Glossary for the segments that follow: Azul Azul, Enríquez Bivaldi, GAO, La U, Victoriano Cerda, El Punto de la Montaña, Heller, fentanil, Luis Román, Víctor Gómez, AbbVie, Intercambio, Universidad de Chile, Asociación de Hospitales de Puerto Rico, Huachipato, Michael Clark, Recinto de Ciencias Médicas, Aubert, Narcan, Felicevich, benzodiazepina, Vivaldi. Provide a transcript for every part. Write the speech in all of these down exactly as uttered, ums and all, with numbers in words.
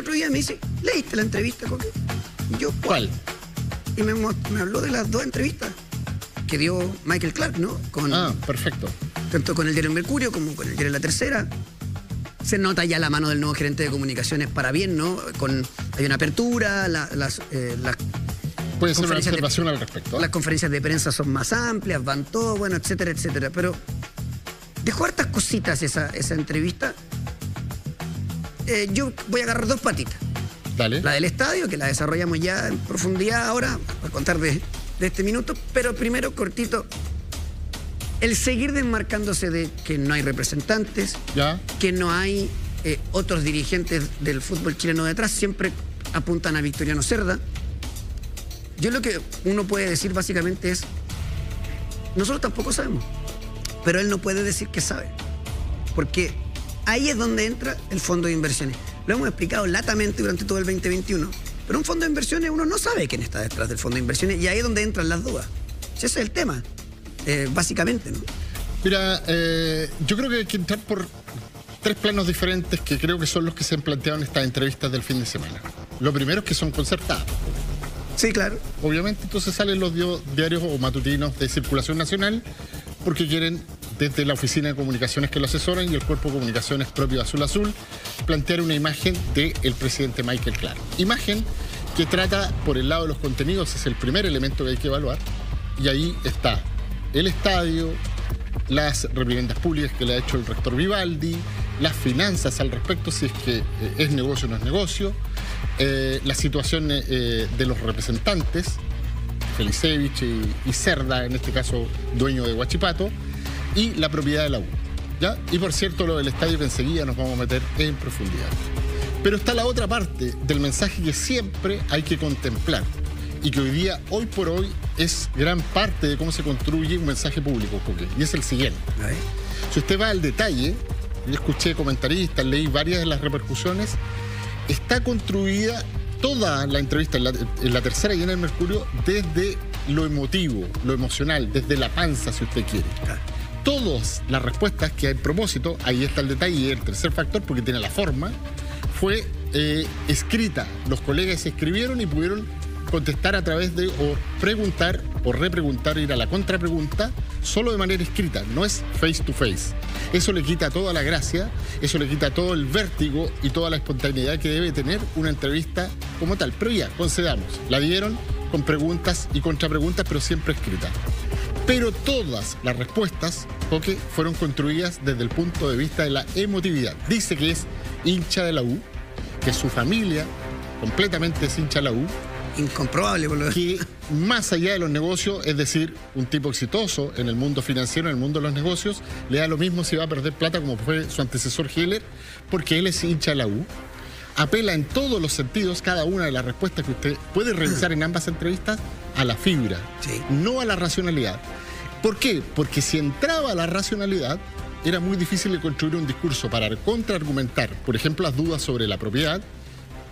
otro día me dice, ¿leíste la entrevista, Coque? Y yo, ¿cuál? ¿Cuál? Y me, me habló de las dos entrevistas que dio Michael Clark, ¿no? Con, ah, perfecto. Tanto con el diario Mercurio como con el diario La Tercera. Se nota ya la mano del nuevo gerente de comunicaciones para bien, ¿no? Con, hay una apertura, la, las... Eh, las puede ser una observación de, al respecto. ¿Eh? Las conferencias de prensa son más amplias, van todo, bueno, etcétera, etcétera. Pero dejó hartas cositas esa, esa entrevista. Eh, yo voy a agarrar dos patitas. Dale. La del estadio, que la desarrollamos ya en profundidad ahora, para contar de, de este minuto. Pero primero, cortito, el seguir desmarcándose de que no hay representantes, ¿ya? Que no hay eh, otros dirigentes del fútbol chileno detrás, siempre apuntan a Victoriano Cerda. Yo lo que uno puede decir básicamente es, nosotros tampoco sabemos, pero él no puede decir que sabe, porque ahí es donde entra el fondo de inversiones. Lo hemos explicado latamente durante todo el veinte veintiuno, pero un fondo de inversiones uno no sabe quién está detrás del fondo de inversiones y ahí es donde entran las dudas. Ese es el tema, eh, básicamente, ¿no? Mira, eh, yo creo que hay que entrar por tres planos diferentes que creo que son los que se han planteado en estas entrevistas del fin de semana. Lo primero es que son concertadas. Sí, claro. Obviamente, entonces salen los diarios o matutinos de circulación nacional porque quieren, desde la oficina de comunicaciones que lo asesoran y el cuerpo de comunicaciones propio de Azul Azul, plantear una imagen del presidente Michael Clark. Imagen que trata por el lado de los contenidos, es el primer elemento que hay que evaluar, y ahí está el estadio, las reprimendas públicas que le ha hecho el rector Vivaldi, las finanzas al respecto, si es que es negocio o no es negocio, eh, la situación eh, de los representantes, Felicevich y, y Cerda, en este caso dueño de Huachipato, y la propiedad de la U, ¿ya? Y por cierto, lo del estadio que enseguida nos vamos a meter en profundidad. Pero está la otra parte del mensaje que siempre hay que contemplar y que hoy día, hoy por hoy, es gran parte de cómo se construye un mensaje público, y es el siguiente. Si usted va al detalle, yo escuché comentaristas, leí varias de las repercusiones, está construida toda la entrevista en la, en la tercera y en el Mercurio desde lo emotivo, lo emocional, desde la panza, si usted quiere. Todas las respuestas que hay en propósito, ahí está el detalle, y el tercer factor, porque tiene la forma, fue eh, escrita. Los colegas escribieron y pudieron contestar a través de, o preguntar, o repreguntar, ir a la contrapregunta, solo de manera escrita, no es face to face. Eso le quita toda la gracia, eso le quita todo el vértigo y toda la espontaneidad que debe tener una entrevista como tal. Pero ya, concedamos, la dieron con preguntas y contrapreguntas, pero siempre escrita. Pero todas las respuestas, Coque, fueron construidas desde el punto de vista de la emotividad. Dice que es hincha de la U, que su familia completamente es hincha de la U. Incomprobable, por lo menos. Que más allá de los negocios, es decir, un tipo exitoso en el mundo financiero, en el mundo de los negocios, le da lo mismo si va a perder plata como fue su antecesor Heller, porque él es hincha de la U. Apela en todos los sentidos, cada una de las respuestas que usted puede revisar en ambas entrevistas, a la fibra, sí, no a la racionalidad. ¿Por qué? Porque si entraba a la racionalidad, era muy difícil de construir un discurso para contraargumentar, por ejemplo, las dudas sobre la propiedad.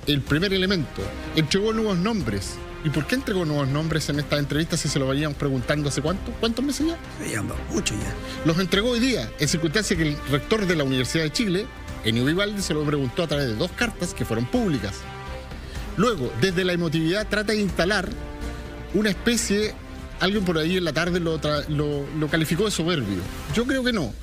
El primer elemento, entregó nuevos nombres. ¿Y por qué entregó nuevos nombres en esta entrevista si se lo veníamos preguntando hace cuánto? ¿Cuántos meses ya? Se llama mucho ya. Los entregó hoy día, en circunstancia que el rector de la Universidad de Chile, Enríquez Bivaldi, se lo preguntó a través de dos cartas que fueron públicas. Luego, desde la emotividad, trata de instalar una especie, alguien por ahí en la tarde lo, lo, lo calificó de soberbio. Yo creo que no.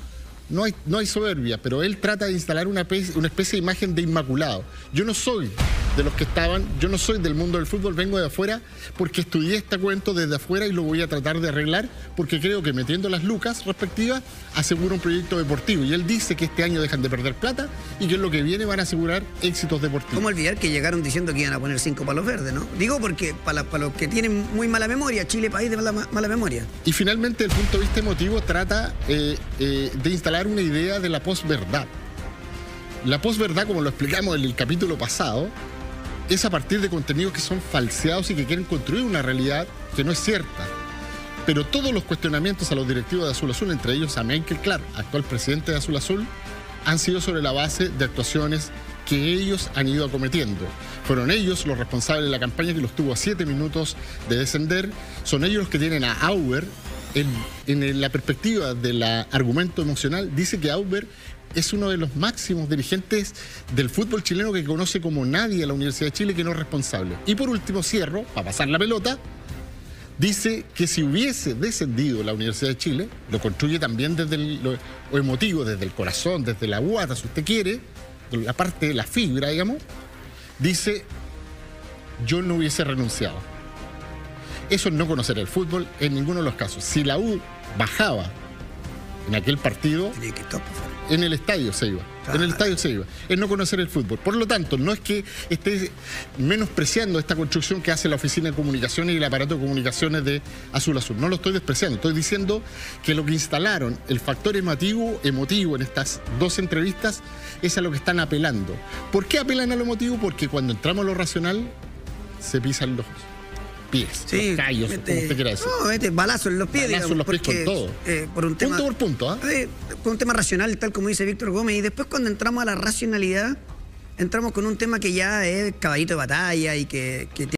No hay, no hay soberbia, pero él trata de instalar una, una especie de imagen de inmaculado. Yo no soy de los que estaban, yo no soy del mundo del fútbol, vengo de afuera porque estudié este cuento desde afuera y lo voy a tratar de arreglar porque creo que metiendo las lucas respectivas asegura un proyecto deportivo. Y él dice que este año dejan de perder plata y que en lo que viene van a asegurar éxitos deportivos. ¿Cómo olvidar que llegaron diciendo que iban a poner cinco palos verdes, no? Digo porque para, para los que tienen muy mala memoria, Chile, país de mala, mala memoria. Y finalmente, desde el punto de vista emotivo, trata eh, eh, de instalar una idea de la posverdad. La posverdad, como lo explicamos en el capítulo pasado, es a partir de contenidos que son falseados y que quieren construir una realidad que no es cierta. Pero todos los cuestionamientos a los directivos de Azul Azul, entre ellos a Michael Clark, actual presidente de Azul Azul, han sido sobre la base de actuaciones que ellos han ido acometiendo. Fueron ellos los responsables de la campaña que los tuvo a siete minutos de descender. Son ellos los que tienen a Aubert. En, en la perspectiva del argumento emocional, dice que Aubert es uno de los máximos dirigentes del fútbol chileno, que conoce como nadie a la Universidad de Chile, que no es responsable. Y por último cierro, para pasar la pelota, dice que si hubiese descendido la Universidad de Chile, lo construye también desde el, lo, lo emotivo, desde el corazón, desde la guata, si usted quiere, la parte de la fibra, digamos, dice, yo no hubiese renunciado. Eso es no conocer el fútbol en ninguno de los casos. Si la U bajaba en aquel partido, en el estadio se iba. En el estadio se iba. Es no conocer el fútbol. Por lo tanto, no es que esté menospreciando esta construcción que hace la Oficina de Comunicaciones y el aparato de comunicaciones de Azul Azul. No lo estoy despreciando. Estoy diciendo que lo que instalaron, el factor emotivo, emotivo en estas dos entrevistas, es a lo que están apelando. ¿Por qué apelan a lo emotivo? Porque cuando entramos a lo racional, se pisan los pies, sí, los callos, mete, como usted quiera decir. No, mete balazo en los pies. Balazo digamos, en los porque, pies con todo. Eh, por un tema, punto por punto. ¿Eh? Eh, con un tema racional, tal como dice Víctor Gómez. Y después cuando entramos a la racionalidad, entramos con un tema que ya es caballito de batalla y que, que